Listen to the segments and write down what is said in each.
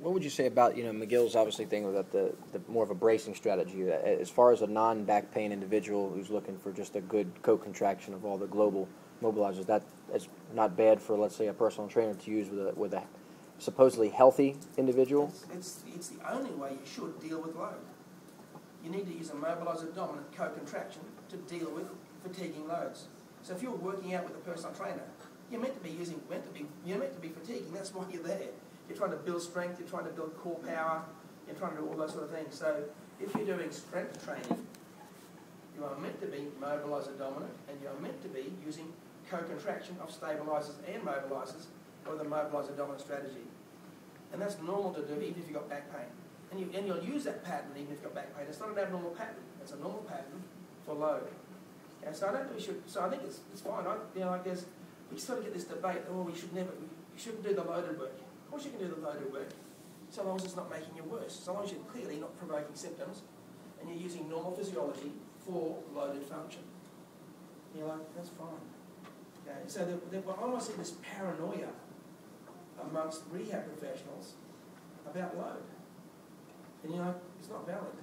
What would you say about, McGill's obviously thinking about the more of a bracing strategy as far as a non-back pain individual who's looking for just a good co-contraction of all the global mobilizers? That's not bad for, let's say, a personal trainer to use with a supposedly healthy individual? It's the only way you should deal with load. You need to use a mobilizer-dominant co-contraction to deal with fatiguing loads. So if you're working out with a personal trainer, you're meant to be you're meant to be fatiguing. That's why you're there. You're trying to build strength. You're trying to build core power. You're trying to do all those sort of things. So if you're doing strength training, you are meant to be mobilizer dominant, and you are meant to be using co-contraction of stabilizers and mobilizers, or the mobilizer dominant strategy. And that's normal to do even if you've got back pain. And you'll use that pattern even if you've got back pain. It's not an abnormal pattern. It's a normal pattern for load. And so I don't think we should. So I think it's fine. We sort of get this debate, you shouldn't do the loaded work. Of course you can do the loaded work, so long as it's not making you worse, so long as you're clearly not provoking symptoms, and you're using normal physiology for loaded function. You're like, that's fine. Okay? So I almost see this paranoia amongst rehab professionals about load. And you're like, it's not valid.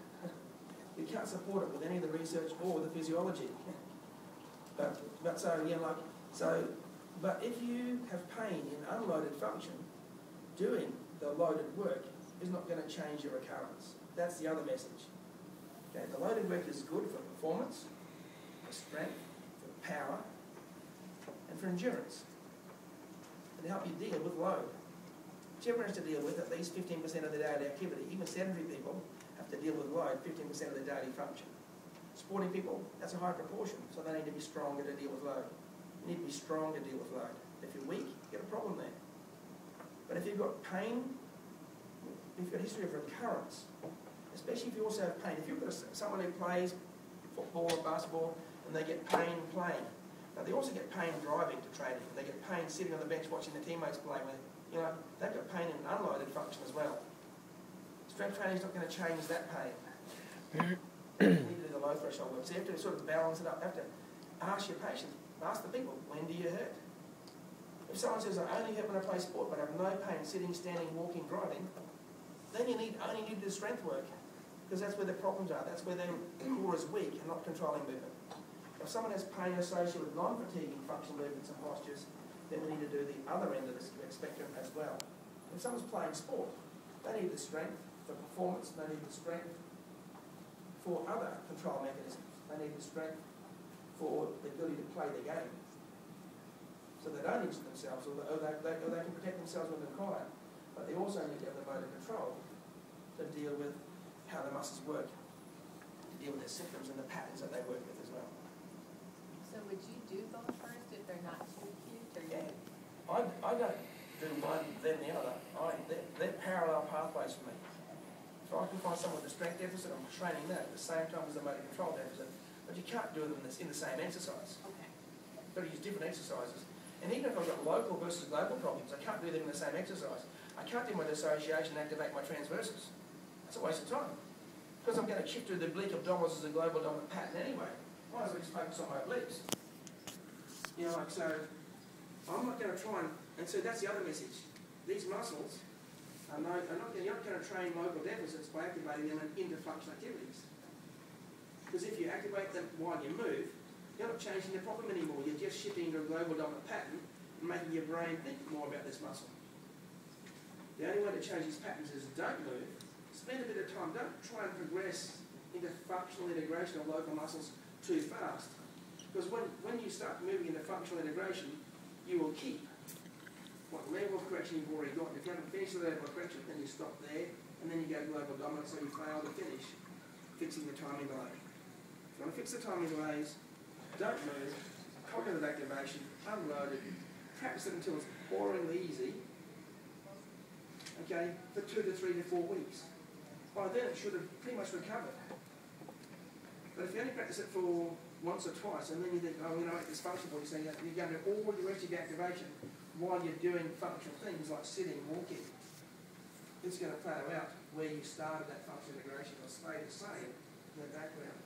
You can't support it with any of the research or the physiology. But if you have pain in unloaded function, doing the loaded work is not going to change your recurrence. That's the other message. Okay, the loaded work is good for performance, for strength, for power, and for endurance. It'll help you deal with load. Which everyone has to deal with at least 15% of the daily activity. Even sedentary people have to deal with load 15% of the daily function. Sporting people, that's a high proportion, so they need to be stronger to deal with load. You need to be strong to deal with load. If you're weak, you've got a problem there. But if you've got pain, if you've got a history of recurrence, especially if you also have pain, if you've got someone who plays football or basketball and they get pain playing, now they also get pain driving to training, they get pain sitting on the bench watching their teammates play, they've got pain in an unloaded function as well. Strength training is not going to change that pain. You need to do the low threshold work. So you have to sort of balance it up. You have to ask your patients, ask the people, when do you hurt? If someone says, I only hurt when I play sport, but I have no pain sitting, standing, walking, driving, then you only need to do strength work, because that's where the problems are. That's where their core is weak and not controlling movement. If someone has pain associated with non-fatiguing functional movements and postures, then we need to do the other end of the spectrum as well. If someone's playing sport, they need the strength for performance, they need the strength for other control mechanisms, they need the strength for the ability to play the game, so they don't injure themselves, or they can protect themselves when required. But they also need to have the motor control to deal with how the muscles work, to deal with their symptoms and the patterns that they work with as well. So would you do both first if they're not too acute? Or yeah, I don't do one then the other. They're parallel pathways for me. If I can find someone with a strength deficit, I'm training that at the same time as the motor control deficit. But you can't do them in the same exercise. Okay. You've got to use different exercises. And even if I've got local versus global problems, I can't do them in the same exercise. I can't do my dissociation and activate my transverses. That's a waste of time. Because I'm going to shift through the oblique abdominals as a global dominant pattern anyway. Might as well just focus on my obliques. So I'm not going to try and so that's the other message. These muscles, you're not going to train local deficits by activating them into functional activities. Because if you activate them while you move, you're not changing the problem anymore. You're just shifting to a global dominant pattern and making your brain think more about this muscle. The only way to change these patterns is don't move. Spend a bit of time. Don't try and progress into functional integration of local muscles too fast. Because when you start moving into functional integration, you will keep what level of correction you've already got. If you haven't finished the level of correction, then you stop there, and then you go global dominant, so you fail to finish fixing the timing delay. If you want to fix the timing delays, don't move, cognitive activation, unloaded, practice it until it's boringly easy, okay, for 2 to 3 to 4 weeks. By then it should have pretty much recovered. But if you only practice it for once or twice and then you think, oh, it's functional, so you're going to do all your energy activation while you're doing functional things like sitting, walking. It's going to plateau out where you started that functional integration or stay the same in the background.